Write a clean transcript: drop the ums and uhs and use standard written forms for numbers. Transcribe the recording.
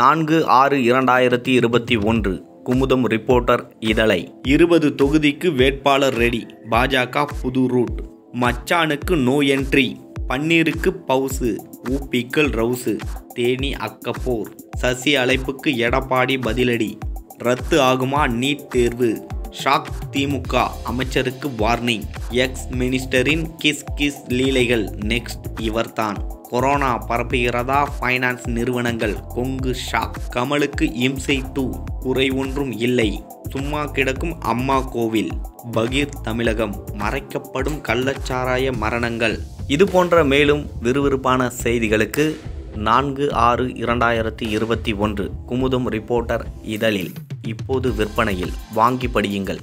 4-6-2021 Kumudam reporter இதழை 20 தொகுதிக்கு வேட்பாளர் ரெடி பாஜக புது ரூட் மச்சானுக்கு நோ என்ட்ரி பன்னீருக்கு பவுசு ஊப்பிக்கல் ரவுசு தேனி அக்கப்போர் சசி அழைப்புக்கு எடப்பாடி பதிலடி ரத்து ஆகுமா நீட் தேர்வு ஷாக் திமுக அமைச்சருக்கு வார்னிங் எக்ஸ் மினிஸ்டரின் கிஸ் கிஸ் லீலைகள் நெக்ஸ்ட் இவர்தான் கொரோனா பரப்புகிறதா ஃபைனான்ஸ் நிறுவனங்கள் கொங்கு ஷாக் கமலுக்கு இம்சை 2 குறை ஒன்றும் இல்லை சும்மா கிடக்கும் அம்மா கோவில் பகீர் தமிழகம் மறைக்கப்படும் கள்ளச்சாராய மரணங்கள் இது போன்ற மேலும் விறுவிறுப்பான செய்திகளுக்கு 4-6-2021 குமுதம் ரிப்போர்ட்டர் இதழில் இப்போது விற்பனையில் வாங்கி படியுங்கள்.